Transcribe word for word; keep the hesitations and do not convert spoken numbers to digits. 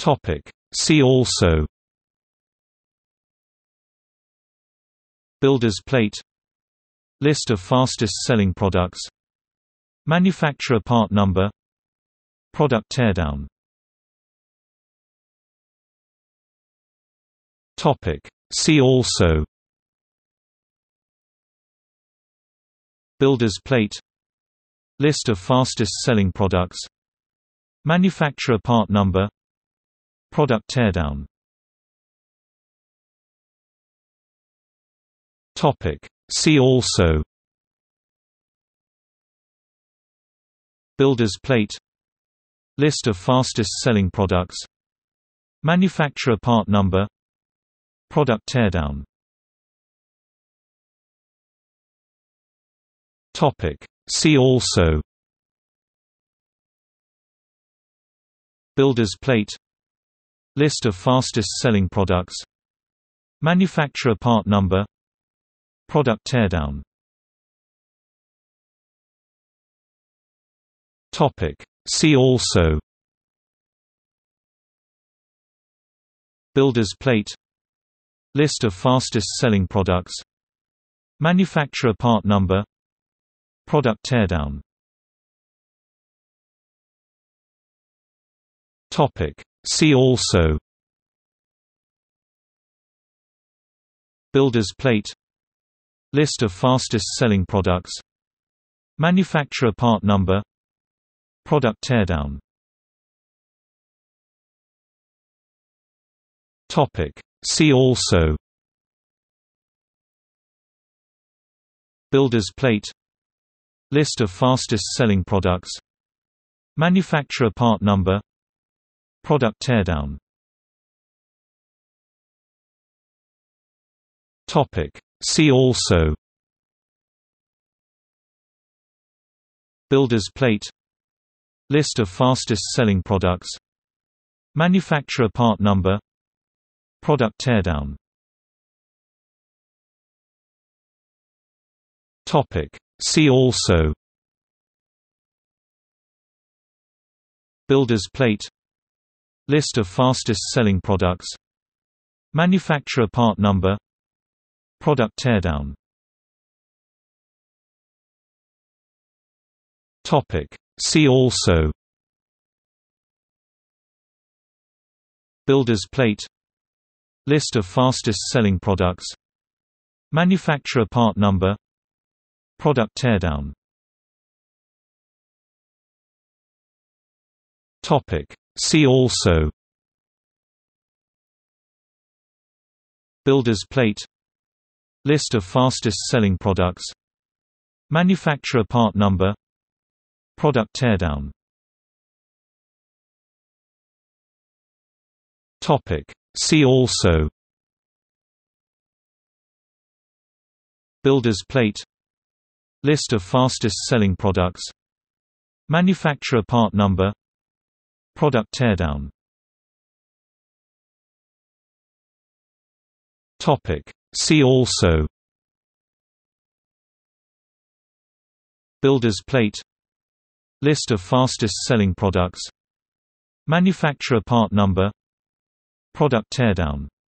Topic: See also Builder's plate, List of fastest selling products, Manufacturer part number, Product teardown. Topic: See also Builder's plate, List of fastest selling products, Manufacturer part number, Product teardown. Topic: See also Builder's plate, List of fastest selling products, Manufacturer part number, Product teardown. Topic: See also Builder's plate, List of fastest selling products, Manufacturer part number, Product teardown. Topic: See also Builder's plate, List of fastest selling products, Manufacturer part number, Product teardown. Topic: See also Builder's plate, List of fastest selling products, Manufacturer part number, Product teardown. Topic: See also Builder's plate, List of fastest selling products, Manufacturer part number, Product teardown. Topic: See also Builder's plate, List of fastest selling products, Manufacturer part number, Product teardown. Topic: See also Builder's plate, List of fastest selling products, Manufacturer part number, Product teardown. Topic: See also Builder's plate, List of fastest selling products, Manufacturer part number, Product teardown. Topic: See also Builder's plate, List of fastest selling products, Manufacturer part number, Product teardown. Topic: See also Builder's plate, List of fastest selling products, Manufacturer part number, Product teardown. Topic: See also Builder's plate, List of fastest selling products, Manufacturer part number, Product teardown.